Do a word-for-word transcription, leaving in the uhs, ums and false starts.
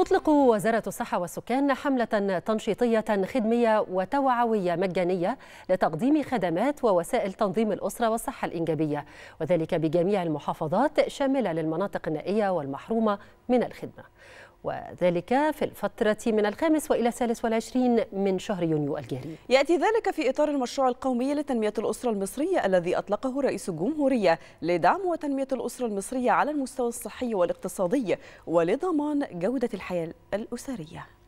تطلق وزارة الصحة والسكان حملة تنشيطية خدمية وتوعوية مجانية لتقديم خدمات ووسائل تنظيم الأسرة والصحة الإنجابية، وذلك بجميع المحافظات شاملة للمناطق النائية والمحرومة من الخدمة، وذلك في الفترة من الخامس وإلى الثالث والعشرين من شهر يونيو الجاري. يأتي ذلك في إطار المشروع القومي لتنمية الأسرة المصرية الذي أطلقه رئيس الجمهورية لدعم وتنمية الأسرة المصرية على المستوى الصحي والاقتصادي ولضمان جودة الحياة الأسرية.